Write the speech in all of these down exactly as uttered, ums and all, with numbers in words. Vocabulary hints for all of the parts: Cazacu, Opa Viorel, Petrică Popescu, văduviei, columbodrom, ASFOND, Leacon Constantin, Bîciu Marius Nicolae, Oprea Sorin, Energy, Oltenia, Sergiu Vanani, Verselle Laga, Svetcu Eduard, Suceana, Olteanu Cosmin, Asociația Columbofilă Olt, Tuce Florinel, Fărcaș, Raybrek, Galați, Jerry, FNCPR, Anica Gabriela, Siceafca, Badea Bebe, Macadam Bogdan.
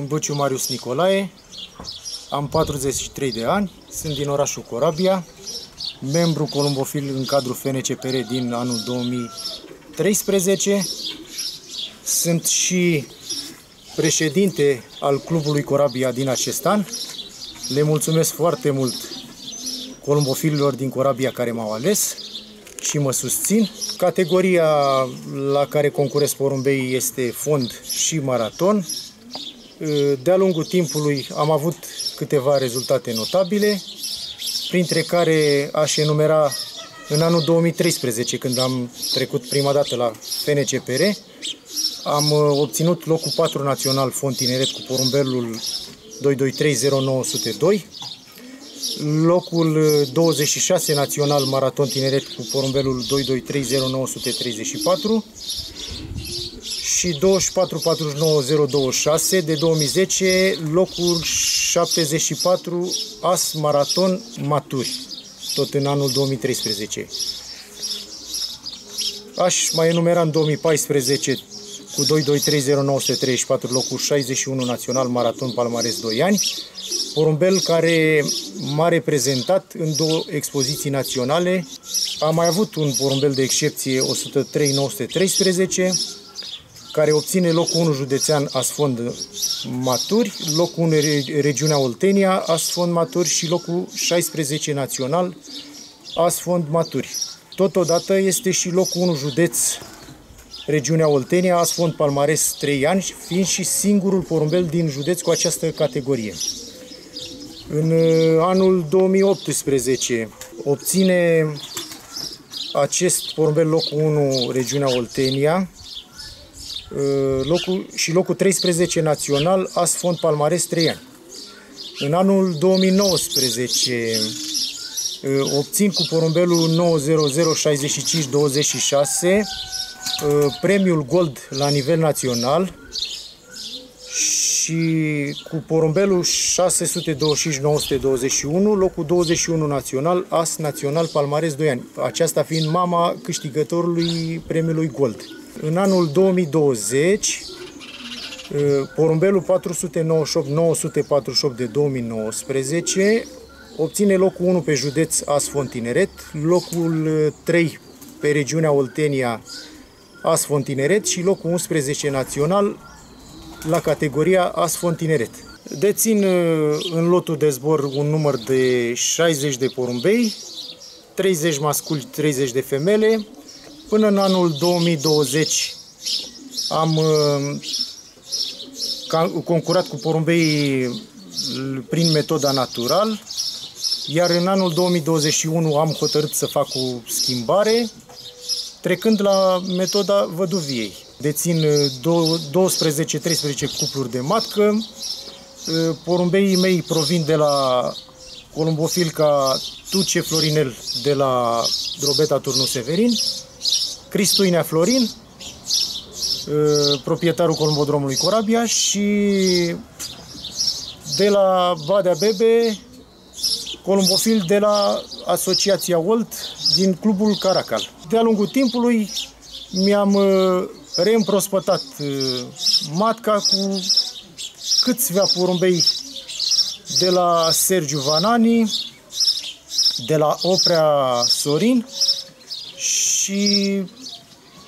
Sunt Bîciu Marius Nicolae, am patruzeci și trei de ani, sunt din orașul Corabia, membru columbofil în cadrul F N C P R din anul două mii treisprezece. Sunt și președinte al Clubului Corabia din acest an. Le mulțumesc foarte mult columbofililor din Corabia care m-au ales și mă susțin. Categoria la care concurez porumbei este fond și maraton. De-a lungul timpului am avut câteva rezultate notabile, printre care aș enumera în anul două mii treisprezece, când am trecut prima dată la F N C P R, am obținut locul patru național fond tineret cu porumbelul doi doi trei zero nouă zero doi, locul douăzeci și șase național maraton tineret cu porumbelul doi doi trei zero nouă trei patru și douăzeci și patru patruzeci și nouă zero douăzeci și șase de două mii zece, locul șaptezeci și patru A S maraton maturi, tot în anul două mii treisprezece. Aș mai enumera în două mii paisprezece cu doi doi trei zero nouă trei patru locul șaizeci și unu național maraton palmares doi ani, porumbel care m-a reprezentat în două expoziții naționale. Am mai avut un porumbel de excepție o sută trei nouă unu trei care obține locul unu județean ASFOND maturi, locul unu regiunea Oltenia ASFOND maturi și locul șaisprezece național ASFOND maturi. Totodată este și locul unu județ regiunea Oltenia ASFOND palmares trei ani, fiind și singurul porumbel din județ cu această categorie. În anul două mii optsprezece obține acest porumbel locul unu regiunea Oltenia locul, și locul treisprezece național ASFOND palmares trei ani. În anul două mii nouăsprezece obțin cu porumbelul nouă zero zero șaizeci și cinci douăzeci și șase premiul Gold la nivel național și cu porumbelul șase doi cinci nouă doi unu locul douăzeci și unu național A S național palmares doi ani, aceasta fiind mama câștigătorului premiului Gold. În anul două mii douăzeci, porumbelul patru nouă opt nouă patru opt de două mii nouăsprezece obține locul unu pe județ ASFOND Tineret, locul trei pe regiunea Oltenia ASFOND Tineret și locul unsprezece național la categoria ASFOND Tineret. Dețin în lotul de zbor un număr de șaizeci de porumbei, treizeci masculi, treizeci de femele. Până în anul două mii douăzeci am concurat cu porumbei prin metoda natural, iar în anul două mii douăzeci și unu am hotărât să fac o schimbare, trecând la metoda văduviei. Dețin douăsprezece treisprezece cupluri de matcă. Porumbeii mei provin de la columbofilca Tuce Florinel de la Drobeta Turnu Severin, Cristuinea Florin, proprietarul columbodromului Corabia, și de la Badea Bebe, columbofil de la Asociația Olt din Clubul Caracal. De-a lungul timpului mi-am reîmprospătat matca cu câțiva porumbei de la Sergiu Vanani, de la Oprea Sorin și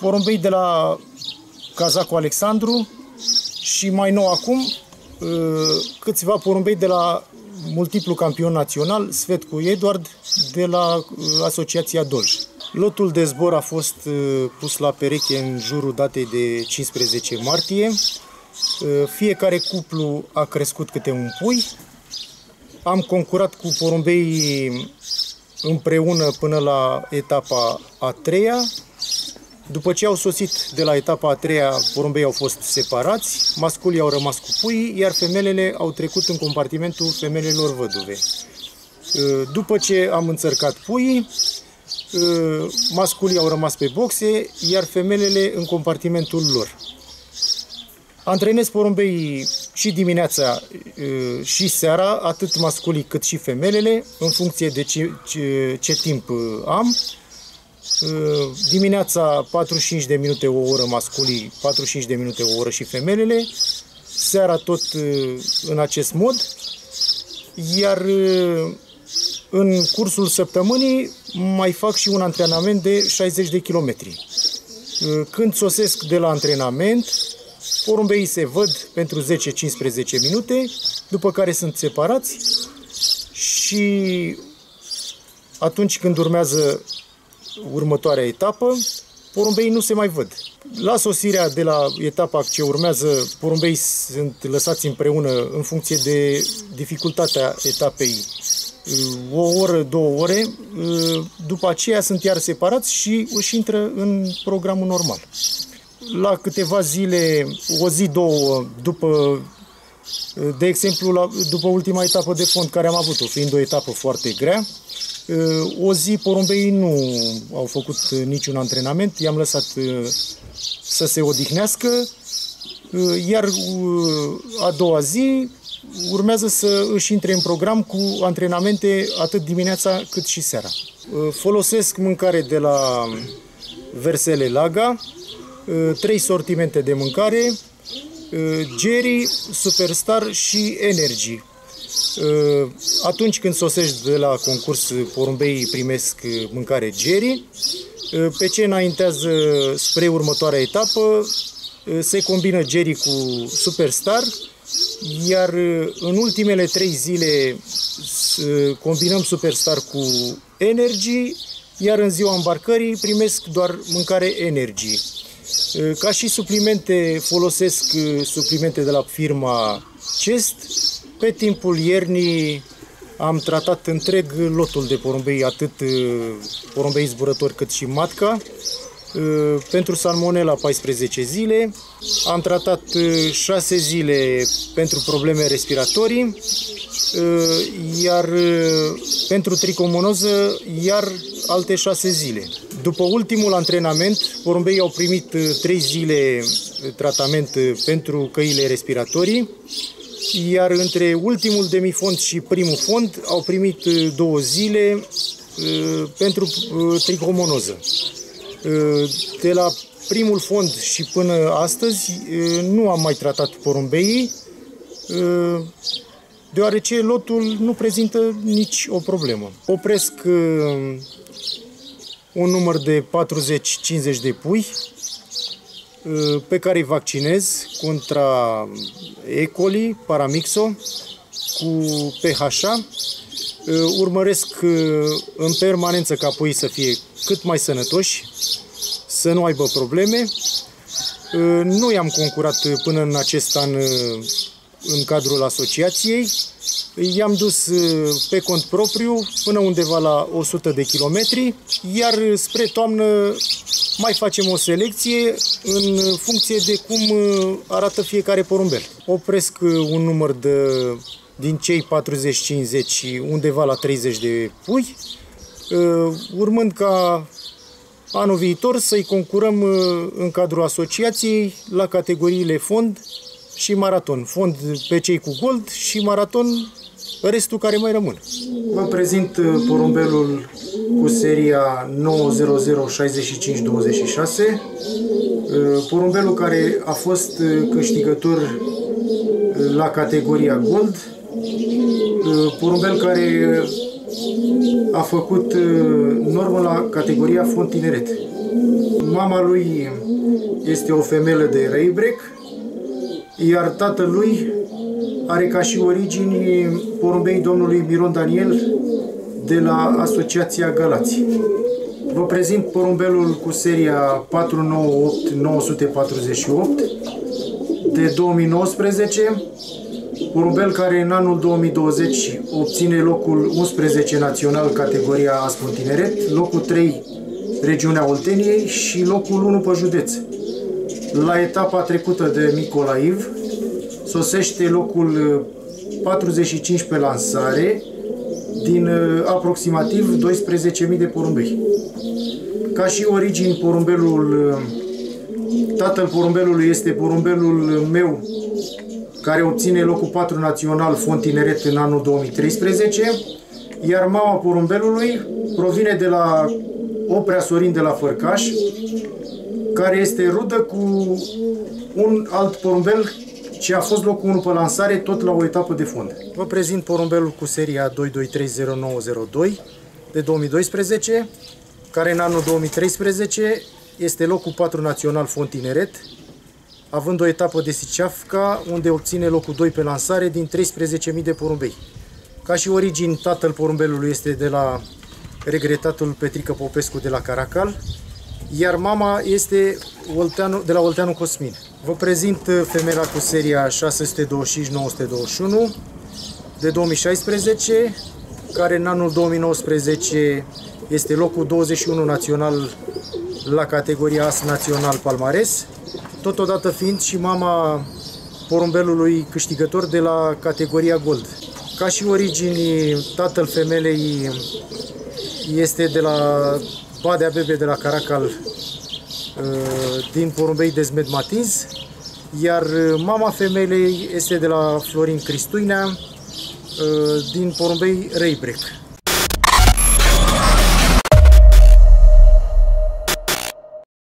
porumbei de la Cazacu Alexandru și mai nou acum câțiva porumbei de la multiplu campion național Svetcu Eduard de la Asociația Dolj. Lotul de zbor a fost pus la pereche în jurul datei de cincisprezece martie. Fiecare cuplu a crescut câte un pui. Am concurat cu porumbei împreună până la etapa a treia. După ce au sosit de la etapa a treia, porumbei au fost separați, masculii au rămas cu puii, iar femelele au trecut în compartimentul femelelor văduve. După ce am înțărcat puii, masculii au rămas pe boxe, iar femelele în compartimentul lor. Antrenez porumbeii și dimineața și seara, atât masculii cât și femelele, în funcție de ce, ce, ce timp am. Dimineața patruzeci și cinci de minute o oră masculii, patruzeci și cinci de minute o oră și femelele, seara tot în acest mod, iar în cursul săptămânii mai fac și un antrenament de șaizeci de kilometri. Când sosesc de la antrenament, porumbei se văd pentru zece-cincisprezece minute, după care sunt separați și atunci când urmează următoarea etapă, porumbeii nu se mai văd. La sosirea de la etapa ce urmează, porumbeii sunt lăsați împreună în funcție de dificultatea etapei, o oră, două ore, după aceea sunt iar separați și își intră în programul normal. La câteva zile, o zi, două, după, de exemplu, la, după ultima etapă de fond care am avut-o, fiind o etapă foarte grea, o zi porumbeii nu au făcut niciun antrenament, i-am lăsat să se odihnească, iar a doua zi urmează să își intre în program cu antrenamente atât dimineața cât și seara. Folosesc mâncare de la Verselle Laga, trei sortimente de mâncare, Jerry, Superstar și Energy. Atunci când sosești de la concurs, porumbeii primesc mâncare Jerry. Pe ce înaintează spre următoarea etapă, se combină Jerry cu Superstar, iar în ultimele trei zile combinăm Superstar cu Energy, iar în ziua îmbarcării primesc doar mâncare Energy. Ca și suplimente folosesc suplimente de la firma CEST. Pe timpul iernii am tratat întreg lotul de porumbei, atât porumbei zburători cât și matca. Pentru salmonela paisprezece zile, am tratat șase zile pentru probleme respiratorii, iar pentru tricomonoză iar alte șase zile. După ultimul antrenament, porumbeii au primit trei zile tratament pentru căile respiratorii, iar între ultimul demifond și primul fond au primit două zile pentru tricomonoză. De la primul fond și până astăzi nu am mai tratat porumbeii, deoarece lotul nu prezintă nici o problemă. Opresc un număr de patruzeci-cincizeci de pui pe care îi vaccinez contra E coli, paramixo, cu P H A. Urmăresc în permanență ca puii să fie cât mai sănătoși, să nu aibă probleme. Nu i-am concurat până în acest an în cadrul asociației. I-am dus pe cont propriu până undeva la o sută de kilometri, iar spre toamnă mai facem o selecție în funcție de cum arată fiecare porumbel. Opresc un număr de, din cei patruzeci-cincizeci undeva la treizeci de pui, urmând ca anul viitor să-i concurăm în cadrul asociației la categoriile fond și maraton. Fond pe cei cu gold și maraton restul care mai rămân. Vă prezint porumbelul cu seria nouă zero zero șaizeci și cinci douăzeci și șase, porumbelul care a fost câștigător la categoria gold, porumbel care a făcut normă la categoria fond tineret. Mama lui este o femelă de Raybrek, iar tatălui are ca și origini porumbei domnului Miron Daniel de la Asociația Galați. Vă prezint porumbelul cu seria patru nouă opt nouă patru opt de două mii nouăsprezece, porumbel care în anul două mii douăzeci obține locul unsprezece național categoria Ascun Tineret, locul trei regiunea Olteniei și locul unu pe județ. La etapa trecută de Micolaiv sosește locul patruzeci și cinci pe lansare din aproximativ douăsprezece mii de porumbei. Ca și origini, porumbelul, tatăl porumbelului este porumbelul meu care obține locul patru național fond tineret în anul două mii treisprezece, iar mama porumbelului provine de la Oprea Sorin de la Fărcaș, care este rudă cu un alt porumbel și a fost locul unu pe lansare, tot la o etapă de fund. Vă prezint porumbelul cu seria doi doi trei zero nouă zero doi de două mii doisprezece, care în anul două mii treisprezece este locul patru național fond tineret, având o etapă de Siceafca, unde obține locul doi pe lansare din treisprezece mii de porumbei. Ca și origini, tatăl porumbelului este de la regretatul Petrică Popescu de la Caracal, iar mama este Olteanu, de la Olteanu Cosmin. Vă prezint femela cu seria șase doi cinci nouă doi unu de două mii șaisprezece, care în anul două mii nouăsprezece este locul douăzeci și unu național la categoria As Național Palmares, totodată fiind și mama porumbelului câștigător de la categoria Gold. Ca și origini, tatăl femelei este de la Badea Bebe de la Caracal, din porumbei de Zmet Matins, iar mama femelei este de la Florin Cristuinea, din porumbei Raybrek.